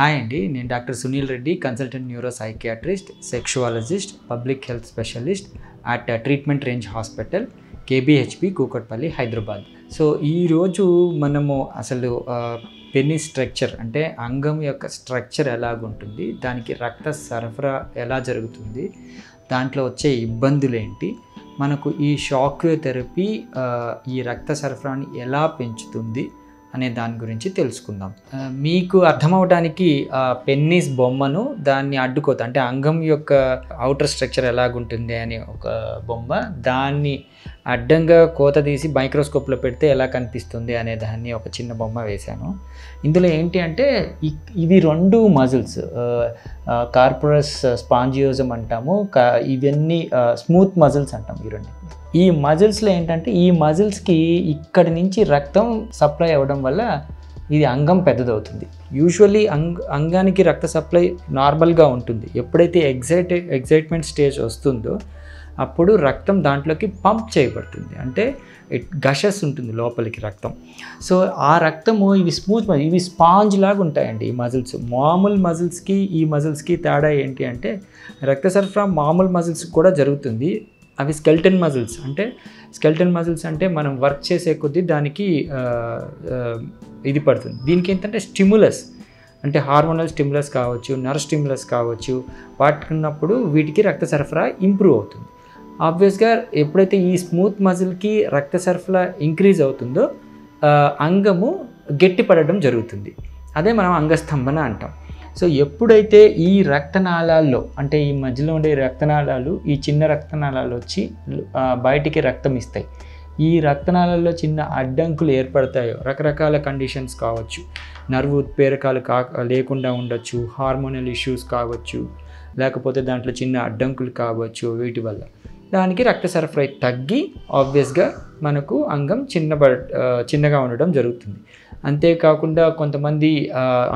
Hi అండి, నేను doctor Sunil Reddy, consultant neuro psychiatrist, sexologist, public health specialist at treatment range hospital, KBHP, Kukatpally, Hyderabad. So ఈరోజు మనము అసలు పెన్నీ స్ట్రక్చర్ అంటే అంగం యొక్క స్ట్రక్చర్ ఎలాగుంటుంది, దానికి రక్త సరఫరా ఎలా జరుగుతుంది, దాంట్లో వచ్చే ఇబ్బందులు ఏంటి, మనకు ఈ షాక్వేవ్ థెరపీ ఈ రక్త సరఫరాని ఎలా పెంచుతుంది అనే దాని గురించి తెలుసుకుందాం. మీకు అర్థమవడానికి పెన్నీస్ బొమ్మను దాన్ని అడ్డుకోత అంటే అంగం యొక్క అవుటర్ స్ట్రక్చర్ ఎలాగుంటుంది అని ఒక బొమ్మ, దాన్ని అడ్డంగా కోత తీసి మైక్రోస్కోప్లో పెడితే ఎలా కనిపిస్తుంది అనే దాన్ని ఒక చిన్న బొమ్మ వేశాను. ఇందులో ఏంటి అంటే ఇవి రెండు మజిల్స్, కార్పోరస్ స్పాంజియోజం అంటాము, ఇవన్నీ స్మూత్ మజిల్స్ అంటాం. ఈ రెండు ఈ మజిల్స్లో ఏంటంటే ఈ మజిల్స్కి ఇక్కడి నుంచి రక్తం సప్లై అవ్వడం వల్ల ఇది అంగం పెద్దదవుతుంది. యూజువల్లీ అంగానికి రక్త సప్లై నార్మల్గా ఉంటుంది. ఎప్పుడైతే ఎగ్జైట్మెంట్ స్టేజ్ వస్తుందో అప్పుడు రక్తం దాంట్లోకి పంప్ చేయబడుతుంది, అంటే గషస్ ఉంటుంది లోపలికి రక్తం. సో ఆ రక్తము ఇవి స్మూత్ మజిల్, ఇవి స్పాంజ్ లాగా ఉంటాయండి ఈ మజిల్స్. మామూలు మజిల్స్కి ఈ మజిల్స్కి తేడా ఏంటి అంటే రక్త సరఫరా మామూలు మజిల్స్కి కూడా జరుగుతుంది, అవి స్కెల్టన్ మజిల్స్. అంటే స్కెల్టన్ మజిల్స్ అంటే మనం వర్క్ చేసే కొద్దీ దానికి ఇది పడుతుంది. దీనికి ఏంటంటే స్టిమ్యులస్ అంటే హార్మోనల్ స్టిమ్యులస్ కావచ్చు, నర్వ్ స్టిమ్యులస్ కావచ్చు, వాటికున్నప్పుడు వీటికి రక్త సరఫరా ఇంప్రూవ్ అవుతుంది. ఆబ్వియస్గా ఎప్పుడైతే ఈ స్మూత్ మజిల్కి రక్త సరఫరా ఇంక్రీజ్ అవుతుందో అంగము గట్టిపడడం జరుగుతుంది, అదే మనం అంగస్తంభన అంటాం. సో ఎప్పుడైతే ఈ రక్తనాళాల్లో అంటే ఈ మధ్యలో ఉండే రక్తనాళాలు, ఈ చిన్న రక్తనాళాలు వచ్చి బయటికి రక్తం ఇస్తాయి, ఈ రక్తనాళాల్లో చిన్న అడ్డంకులు ఏర్పడతాయో, రకరకాల కండిషన్స్ కావచ్చు, నర్వు ఉత్ప్రేరకాలు లేకుండా ఉండొచ్చు, హార్మోనల్ ఇష్యూస్ కావచ్చు, లేకపోతే దాంట్లో చిన్న అడ్డంకులు కావచ్చు, వీటి వల్ల దానికి రక్త సరఫరా తగ్గి ఆబ్వియస్గా మనకు అంగం చిన్నగా ఉండడం జరుగుతుంది. అంతేకాకుండా కొంతమంది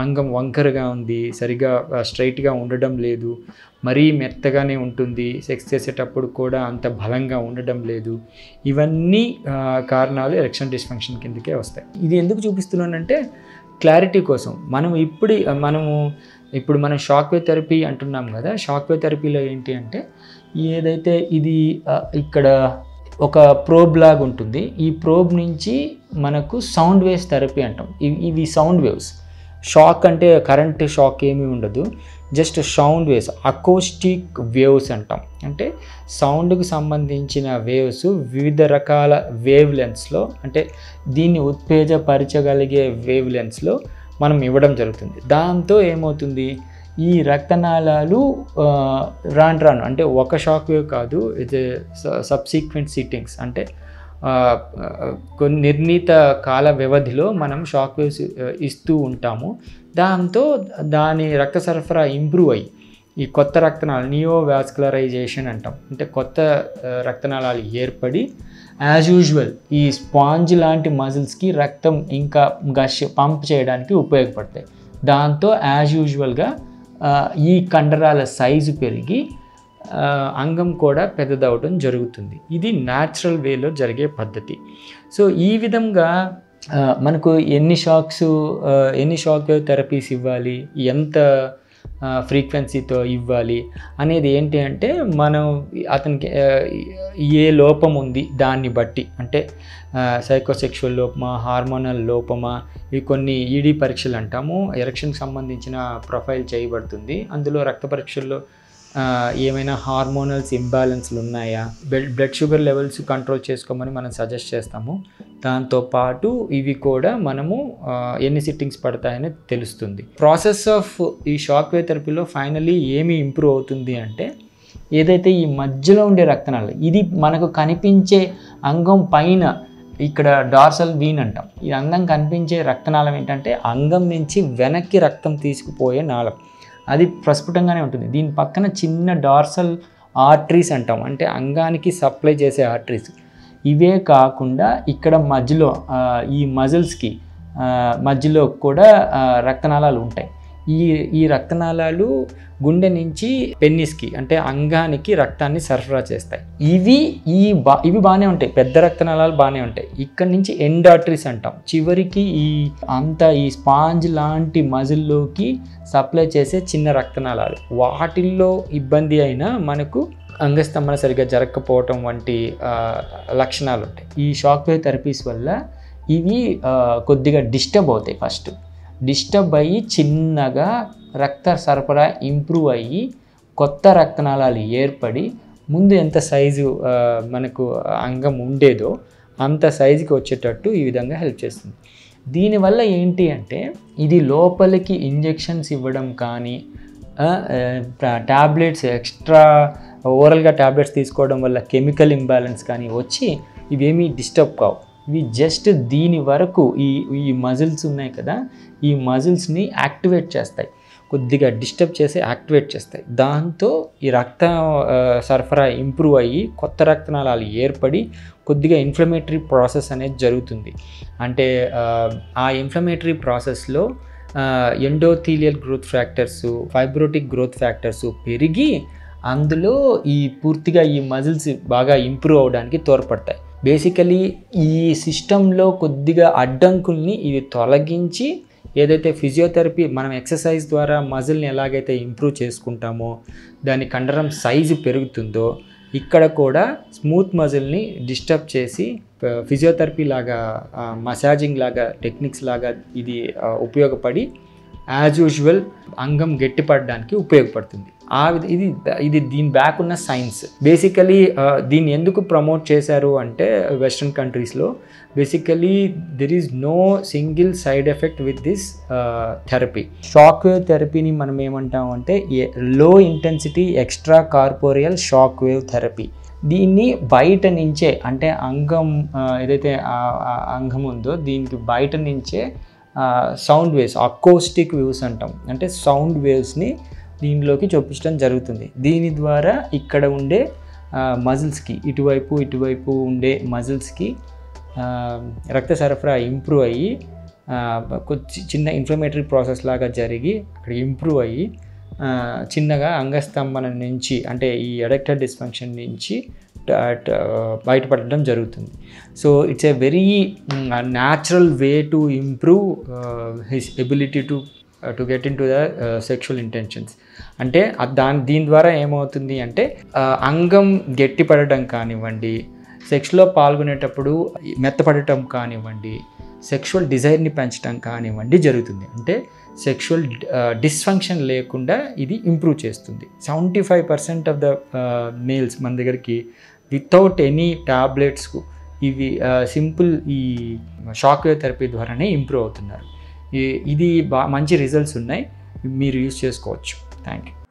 అంగం వంకరగా ఉంది, సరిగా స్ట్రైట్గా ఉండడం లేదు, మరీ మెత్తగానే ఉంటుంది, సెక్స్ చేసేటప్పుడు కూడా అంత బలంగా ఉండడం లేదు, ఇవన్నీ కారణాలు ఎరెక్షన్ డిస్ఫంక్షన్ కిందకే వస్తాయి. ఇది ఎందుకు చూపిస్తున్నానంటే క్లారిటీ కోసం. మనం ఇప్పుడు షాక్వేవ్ థెరపీ అంటున్నాం కదా, షాక్వేవ్ థెరపీలో ఏంటి అంటే ఏదైతే ఇది ఇక్కడ ఒక ప్రోబ్ లాగా ఉంటుంది, ఈ ప్రోబ్ నుంచి మనకు సౌండ్ వేవ్స్ థెరపీ అంటాం. ఇవి సౌండ్ వేవ్స్, షాక్ అంటే కరెంట్ షాక్ ఏమీ ఉండదు, just sound waves, acoustic waves అంటాం. అంటే సౌండ్కు సంబంధించిన వేవ్స్ వివిధ రకాల వేవ్ లెంత్స్లో, అంటే దీన్ని ఉత్తేజపరచగలిగే వేవ్ లెంత్స్లో మనం ఇవ్వడం జరుగుతుంది. దాంతో ఏమవుతుంది, ఈ రక్తనాళాలు రాను అంటే ఒక షాక్ వేవ్ కాదు, ఇది సబ్సీక్వెంట్ సిట్టింగ్స్ అంటే కొన్ని నిర్ణీత కాల వ్యవధిలో మనం షాక్ వేవ్స్ ఇస్తూ ఉంటాము. దాంతో దాని రక్త సరఫరా ఇంప్రూవ్ అయ్యి ఈ కొత్త రక్తనాళాలు నియోవాస్కులరైజేషన్ అంటాం, అంటే కొత్త రక్తనాళాలు ఏర్పడి యాజ్ యూజువల్ ఈ స్పాంజ్ లాంటి మజిల్స్కి రక్తం ఇంకా పంప్ చేయడానికి ఉపయోగపడతాయి. దాంతో యాజ్ యూజువల్గా ఈ కండరాల సైజు పెరిగి అంగం కూడా పెద్దదవడం జరుగుతుంది. ఇది న్యాచురల్ వేలో జరిగే పద్ధతి. సో ఈ విధంగా మనకు ఎన్ని షాక్ వేవ్ థెరపీస్ ఇవ్వాలి, ఎంత ఫ్రీక్వెన్సీతో ఇవ్వాలి అనేది ఏంటి అంటే మనం అతనికి ఏ లోపం ఉంది దాన్ని బట్టి, అంటే సైకోసెక్షువల్ లోపమా, హార్మోనల్ లోపమా, ఇవి కొన్ని ఈడీ పరీక్షలు అంటాము, ఎరెక్షన్కి సంబంధించిన ప్రొఫైల్ చేయబడుతుంది. అందులో రక్త పరీక్షల్లో ఏమైనా హార్మోనల్స్ ఇంబ్యాలెన్స్లు ఉన్నాయా, బ్లడ్ షుగర్ లెవెల్స్ కంట్రోల్ చేసుకోమని మనం సజెస్ట్ చేస్తాము. దాంతోపాటు ఇవి కూడా మనము ఎన్ని సిట్టింగ్స్ పడతాయని తెలుస్తుంది. ప్రాసెస్ ఆఫ్ ఈ షాక్వేవ్ థెరపీలో ఫైనలీ ఏమి ఇంప్రూవ్ అవుతుంది అంటే ఏదైతే ఈ మధ్యలో ఉండే రక్తనాళాలు, ఇది మనకు కనిపించే అంగం పైన ఇక్కడ డార్సల్ వీన్ అంటాం, ఈ అంగం కనిపించే రక్తనాళం ఏంటంటే అంగం నుంచి వెనక్కి రక్తం తీసుకుపోయే నాళం, అది ప్రస్ఫుటంగానే ఉంటుంది. దీని పక్కన చిన్న డార్సల్ ఆర్టరీస్ అంటాం, అంటే అంగానికి సప్లై చేసే ఆర్టరీస్. ఇవే కాకుండా ఇక్కడ మధ్యలో ఈ మజిల్స్కి మధ్యలో కూడా రక్తనాళాలు ఉంటాయి. ఈ రక్తనాళాలు గుండె నుంచి పెన్నిస్కి అంటే అంగానికి రక్తాన్ని సరఫరా చేస్తాయి. ఇవి బాగానే ఉంటాయి, పెద్ద రక్తనాళాలు బాగానే ఉంటాయి. ఇక్కడ నుంచి ఎండార్టరీస్ అంటాం. చివరికి ఈ స్పాంజ్ లాంటి మజిల్లోకి సప్లై చేసే చిన్న రక్తనాళాలు, వాటిల్లో ఇబ్బంది అయినా మనకు అంగస్తంభన సరిగ్గా జరగకపోవటం వంటి లక్షణాలు ఉంటాయి. ఈ షాక్వేవ్ థెరపీస్ వల్ల ఇవి కొద్దిగా డిస్టర్బ్ అవుతాయి. ఫస్ట్ డిస్టర్బ్ అయ్యి చిన్నగా రక్త సరఫరా ఇంప్రూవ్ అయ్యి కొత్త రక్తనాళాలు ఏర్పడి, ముందు ఎంత సైజు మనకు అంగం ఉండేదో అంత సైజుకి వచ్చేటట్టు ఈ విధంగా హెల్ప్ చేస్తుంది. దీనివల్ల ఏంటి అంటే, ఇది లోపలికి ఇంజెక్షన్స్ ఇవ్వడం కానీ ట్యాబ్లెట్స్ ఎక్స్ట్రా ఓరల్గా ట్యాబ్లెట్స్ తీసుకోవడం వల్ల కెమికల్ ఇంబ్యాలెన్స్ కానీ వచ్చి ఇవేమీ డిస్టర్బ్ కావు. ఇవి జస్ట్ దీని వరకు ఈ మజిల్స్ ఉన్నాయి కదా, ఈ మజిల్స్ని యాక్టివేట్ చేస్తాయి, కొద్దిగా డిస్టర్బ్ చేసి యాక్టివేట్ చేస్తాయి. దాంతో ఈ రక్త సరఫరా ఇంప్రూవ్ అయ్యి కొత్త రక్తనాళాలు ఏర్పడి కొద్దిగా ఇన్ఫ్లమేటరీ ప్రాసెస్ అనేది జరుగుతుంది. అంటే ఆ ఇన్ఫ్లమేటరీ ప్రాసెస్లో endothelial growth factors, fibrotic growth factors పెరిగి అందులో పూర్తిగా ఈ మజిల్స్ బాగా ఇంప్రూవ్ అవడానికి తోడ్పడతాయి. బేసికలీ ఈ సిస్టంలో కొద్దిగా అడ్డంకుల్ని ఇవి తొలగించి, ఏదైతే ఫిజియోథెరపీ మనం ఎక్సర్సైజ్ ద్వారా మజిల్ని ఎలాగైతే ఇంప్రూవ్ చేసుకుంటామో, దాని కండరం సైజు పెరుగుతుందో, ఇక్కడ కూడా స్మూత్ మజిల్ని డిస్టర్బ్ చేసి ఫిజియోథెరపీ లాగా, మసాజింగ్ లాగా, టెక్నిక్స్ లాగా ఇది ఉపయోగపడి యాజ్ యూజువల్ అంగం గట్టిపడడానికి ఉపయోగపడుతుంది. ఇది దీని బ్యాక్ ఉన్న సైన్స్. బేసికలీ దీన్ని ఎందుకు ప్రమోట్ చేశారు అంటే, వెస్ట్రన్ కంట్రీస్లో basically there is no single side effect with this therapy. Shockwave థెరపీని మనం ఏమంటాం అంటే low intensity extra corporeal shockwave therapy. దీన్ని బయట నుంచే, అంటే అంగం ఏదైతే అంగం ఉందో దీనికి బయట నుంచే సౌండ్ వేవ్స్, అకోస్టిక్ వేవ్స్ అంటాం, అంటే సౌండ్ వేవ్స్ని దీనిలోకి చొప్పించడం జరుగుతుంది. దీని ద్వారా ఇక్కడ ఉండే మజిల్స్కి, ఇటువైపు ఉండే మజిల్స్కి రక్త సరఫరా ఇంప్రూవ్ అయ్యి చిన్న ఇన్ఫ్లమేటరీ ప్రాసెస్ లాగా జరిగి అక్కడ ఇంప్రూవ్ అయ్యి చిన్నగా అంగస్తంభన నుంచి, అంటే ఈ ఎరెక్టైల్ డిస్ఫంక్షన్ నుంచి బయటపడడం జరుగుతుంది. So it's a very natural way to improve his ability to get in to the sexual intentions. అంటే దీని ద్వారా ఏమవుతుంది అంటే, అంగం గట్టిపడటం కానివ్వండి, సెక్స్లో పాల్గొనేటప్పుడు మెత్తపడటం కానివ్వండి, సెక్షువల్ డిజైర్ని పెంచడం కానివ్వండి జరుగుతుంది. అంటే సెక్షువల్ డిస్ఫంక్షన్ లేకుండా ఇది ఇంప్రూవ్ చేస్తుంది. 75% ఆఫ్ ద మేల్స్ మన దగ్గరికి వితౌట్ ఎనీ ట్యాబ్లెట్స్కు ఇవి సింపుల్ ఈ షాక్వేవ్ థెరపీ ద్వారానే ఇంప్రూవ్ అవుతున్నారు. ఇది మంచి రిజల్ట్స్ ఉన్నాయి, మీరు యూజ్ చేసుకోవచ్చు. Thank you.